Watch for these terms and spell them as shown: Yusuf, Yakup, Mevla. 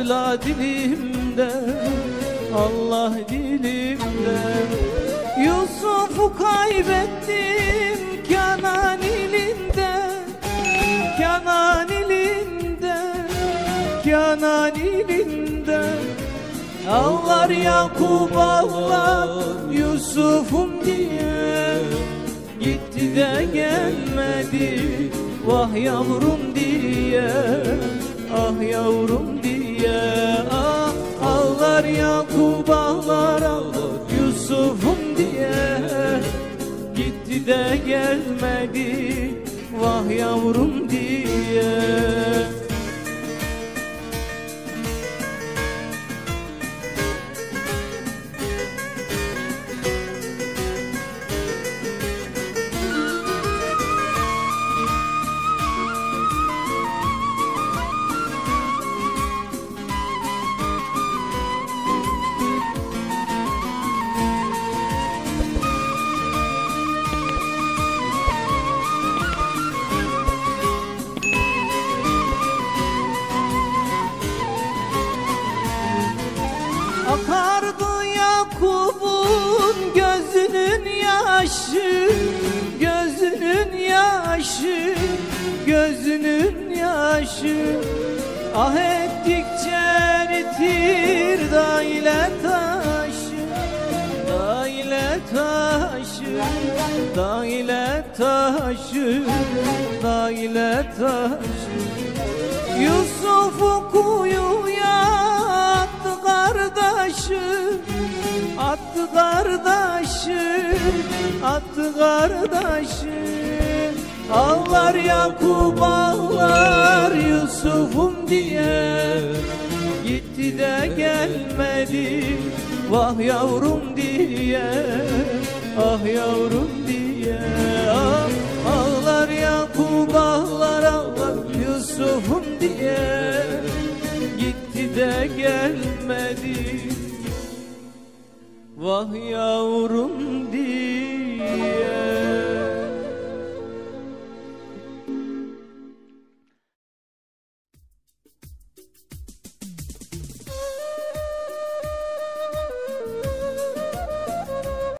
Mevla dilimde, Allah dilimde. Yusuf'u kaybettim Kenan ilinde, Kenan ilinde, Kenan ilinde. Ağlar Yakup ağlar Yusuf'um diye, gitti de gelmedi vah yavrum diye, ah yavrum diye. Ah, ağlar Yakup ağlar Yusuf'um diye, gitti de gelmedi vah yavrum diye. Akardı Yakup'un gözünün yaşı, gözünün yaşı, gözünün yaşı. Ah ettikçe eritir dağ ile taşı, dağ ile taşı, dağ ile taşı, dağ ile taşı. Yusuf'u kuyuya attı kardeşi, attı kardeşi. Ağlar Yakup ağlar Yusuf'um diye, gitti de gelmedi vah yavrum diye, ah yavrum diye. Ah, ağlar Yakup ağlar ağlar Yusuf'um diye, gitti de gelmedi vah yavrum diye.